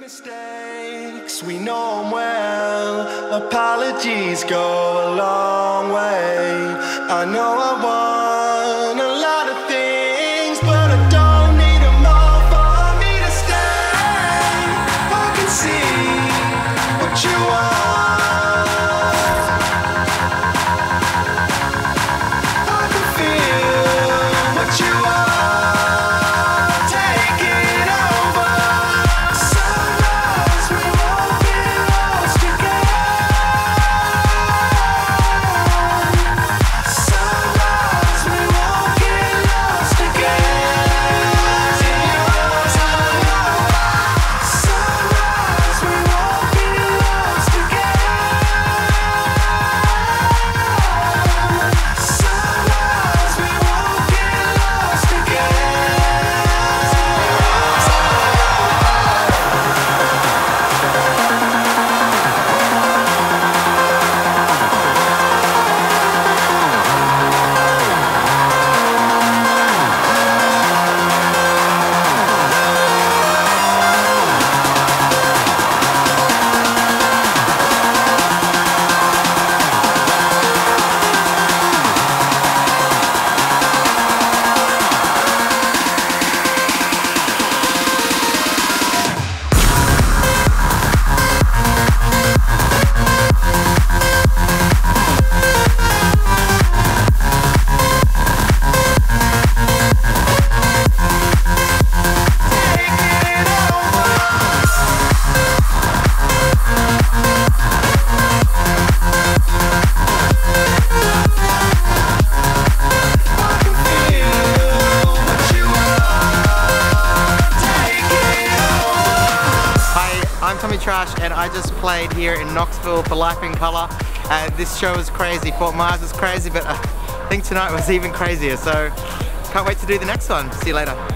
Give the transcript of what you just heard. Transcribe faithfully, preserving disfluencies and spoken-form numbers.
mistakes, we know them well. Apologies go a long way. I know I won a lot of things, but I don't need them all for me to stay. I can see what you are. I can feel what you are. I'm Tommy Trash and I just played here in Knoxville for Life in Colour. Uh, this show was crazy, Fort Myers was crazy, but I think tonight was even crazier, so can't wait to do the next one. See you later.